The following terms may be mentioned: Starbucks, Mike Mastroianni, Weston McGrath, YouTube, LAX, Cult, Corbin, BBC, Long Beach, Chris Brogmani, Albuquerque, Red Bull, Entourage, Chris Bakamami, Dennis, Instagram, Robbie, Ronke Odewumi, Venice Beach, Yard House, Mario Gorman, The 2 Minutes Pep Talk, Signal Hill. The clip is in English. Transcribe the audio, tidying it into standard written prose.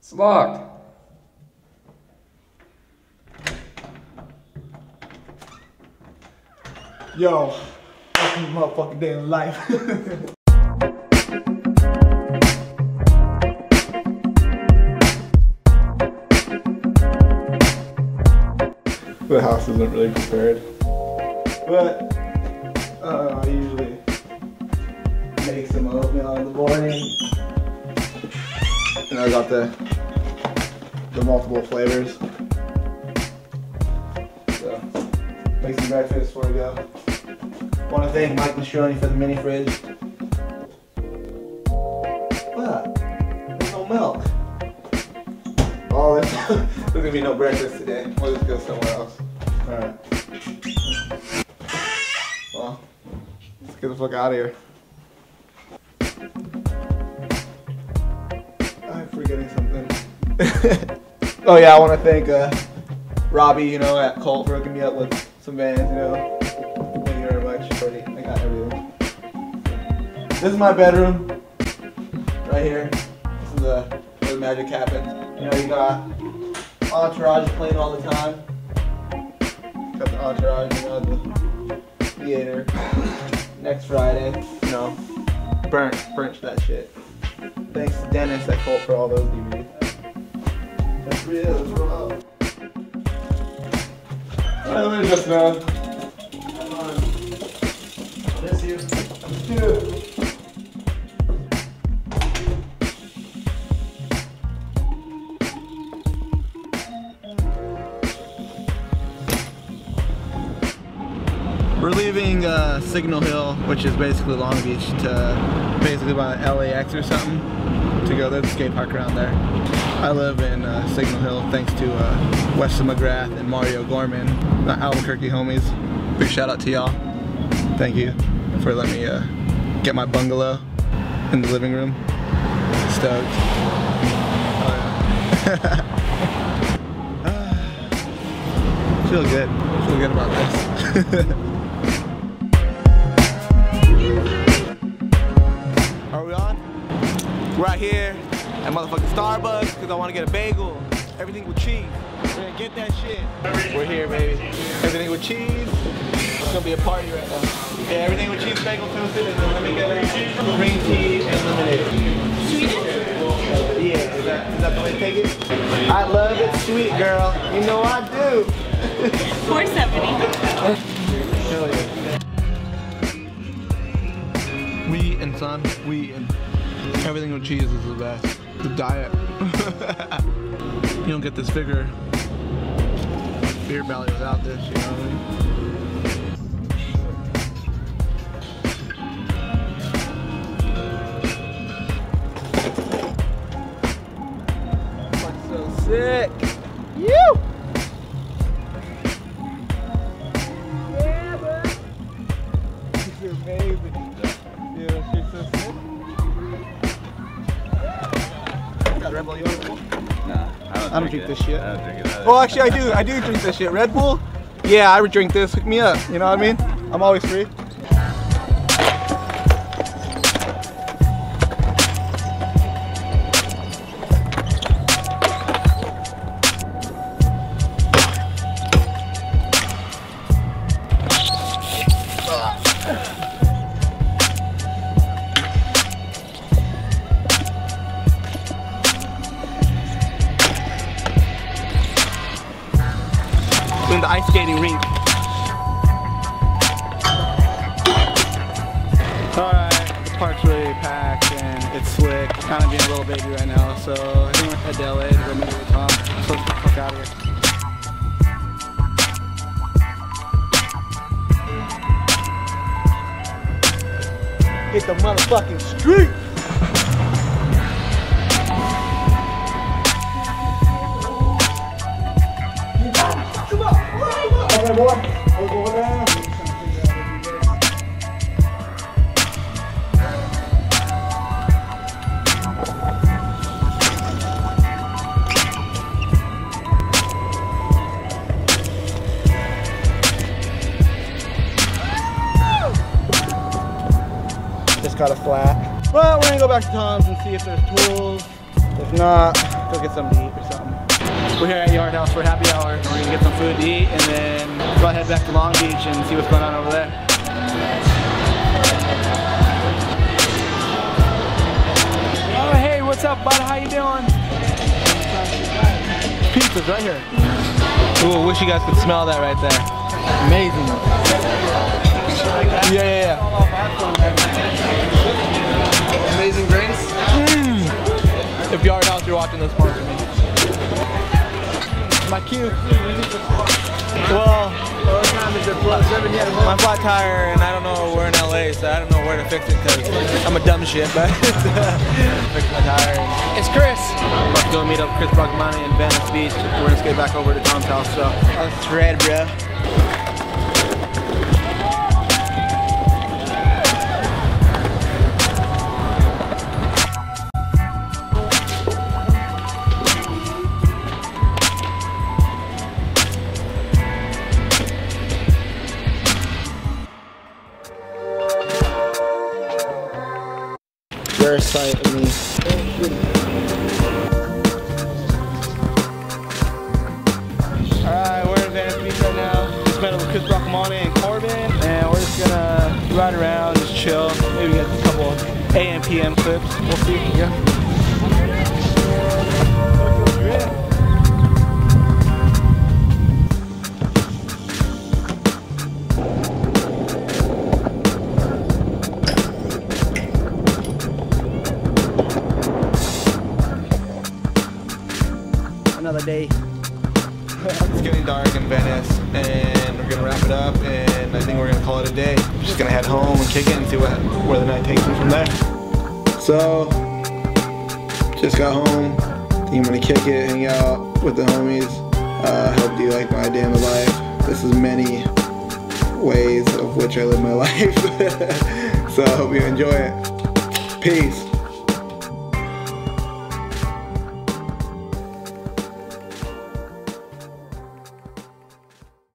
It's locked. Yo, that's my motherfucking day in life. The house isn't really prepared, but I usually make some oatmeal in the morning, and I got the multiple flavors, so make some breakfast before I go. I want to thank Mike Mastroianni for the mini fridge. What? There's no milk. Oh, there's gonna be no breakfast today. We'll just go somewhere else. Alright. Well, let's get the fuck out of here. I'm forgetting something. Oh yeah, I want to thank Robbie, you know, at Cult for hooking me up with some bands, you know. Thank you very much, Shorty. I got everything. This is my bedroom. Right here. This is where the magic happens. You know, you got Entourage playing all the time. Got the Entourage, you know, the theater. Next Friday, you know, burnt that shit. Thanks to Dennis at Cult for all those DVDs. That's real, that's real. Alright, let me just know. Come on. I miss you. Dude. We're leaving Signal Hill, which is basically Long Beach, to basically about LAX or something, to go. There's a skate park around there. I live in Signal Hill thanks to Weston McGrath and Mario Gorman, the Albuquerque homies. Big shout out to y'all. Thank you for letting me get my bungalow in the living room. Stoked. Oh, yeah. Feel good. Feel good about this. We're out here at motherfucking Starbucks because I want to get a bagel. Everything with cheese. We're gonna get that shit. We're here, baby. Everything with cheese. It's gonna be a party right now. Yeah, everything with cheese, bagel, toasted, and then let me get a green tea and lemonade. Sweet? Yeah, is that the way to take it? I love it sweet, girl. You know I do. 470. We and son, we and... Everything with cheese is the best. The diet. You don't get this bigger beer belly without this, you know what I mean? So sick. You. Yeah, bro. You're amazing. Yeah, she's so sick. Red Bull, you want Red Bull? Nah, I don't drink this shit. I don't drink it either. Well, actually, I do drink this shit. Red Bull? Yeah, I would drink this. Hook me up. You know what I mean? I'm always free. In the ice skating rink. Alright, the park's really packed and it's slick. Kind of being a little baby right now, so I think we're headed to LA to go meet with Tom. So let's get the fuck out of here. Hit the motherfucking street! We'll go around. This try to flat. But we're gonna go back to Tom's and see if there's tools. If not, go get something to eat or something. We're here at Yard House for happy hour, and we're gonna get some food to eat, and then go head back to Long Beach and see what's going on over there. Oh hey, what's up, bud? How you doing? Pizza's right here. Ooh, I wish you guys could smell that right there. Amazing. Yeah, yeah, yeah. Amazing grace. If Yard House, you're watching this part of me. My cue. Well, my flat tire, and I don't know, we're in LA, so I don't know where to fix it because I'm a dumb shit, but fix my tire. It's Chris. I'm about to go meet up with Chris Brogmani in Venice Beach. We're gonna skate back over to Tom's house, so. That's red, bro. First sight of me. Alright, we're in Venice Beach right now. Just met up with Chris Bakamami and Corbin, and we're just gonna ride around, just chill. Maybe get a couple of AM PM clips. We'll see. Yeah. Day. It's getting dark in Venice, and we're gonna wrap it up, and I think we're gonna call it a day. We're just gonna head home and kick it and see where the night takes me from there. So, just got home. I think I'm gonna kick it, hang out with the homies. Hope you like my day in the life. This is many ways of which I live my life. So I hope you enjoy it. Peace.